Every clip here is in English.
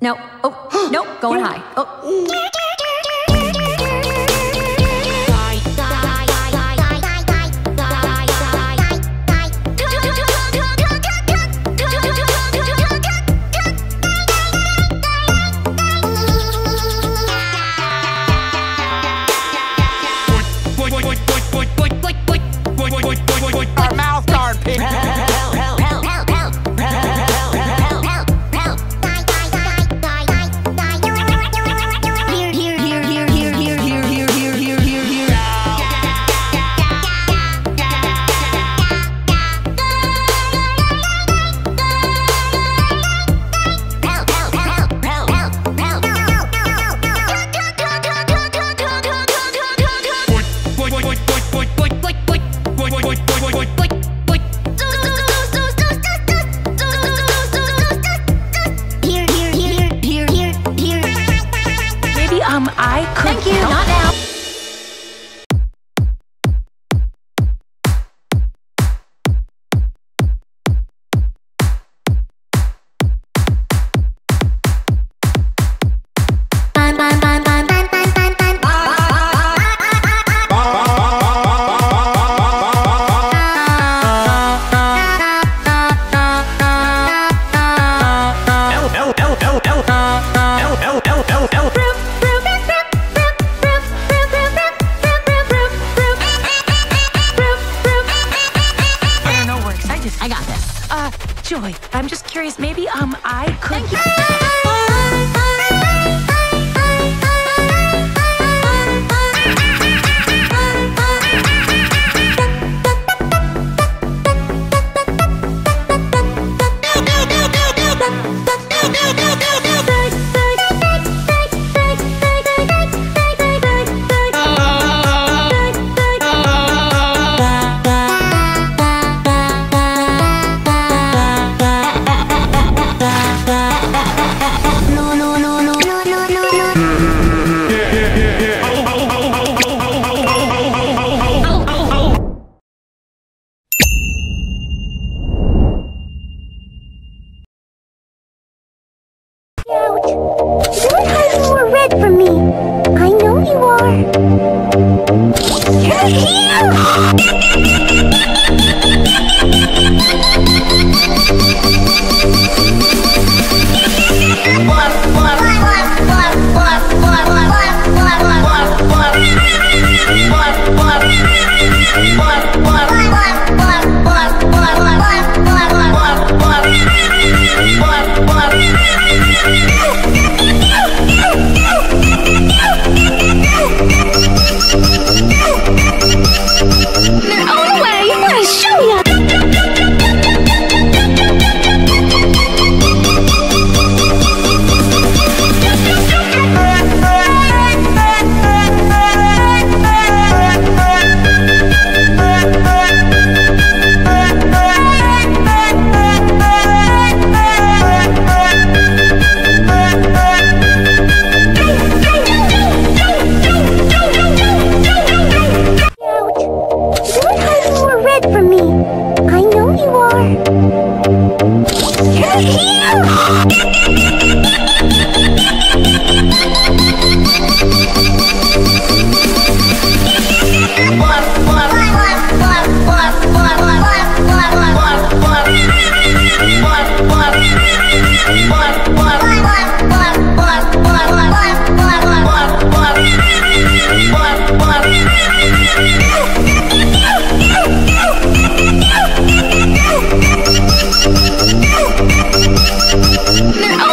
No. Oh, no, going high. Oh. Our mouths aren't pink. I could. Thank you. Not now. I got this. Joy, I'm just curious, maybe, I could... Thank for me. I know you are. You're No!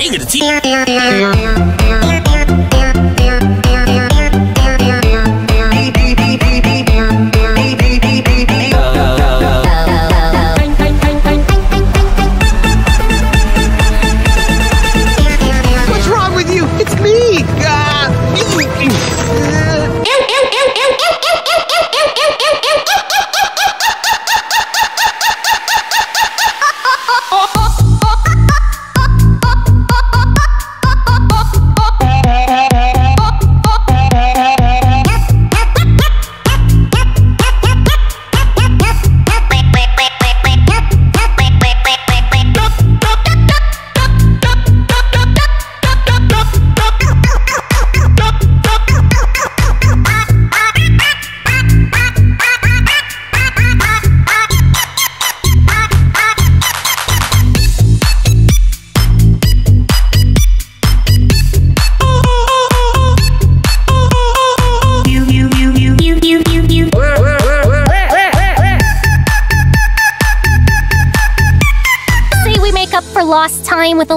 eager to teach. Lost time with a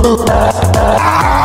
little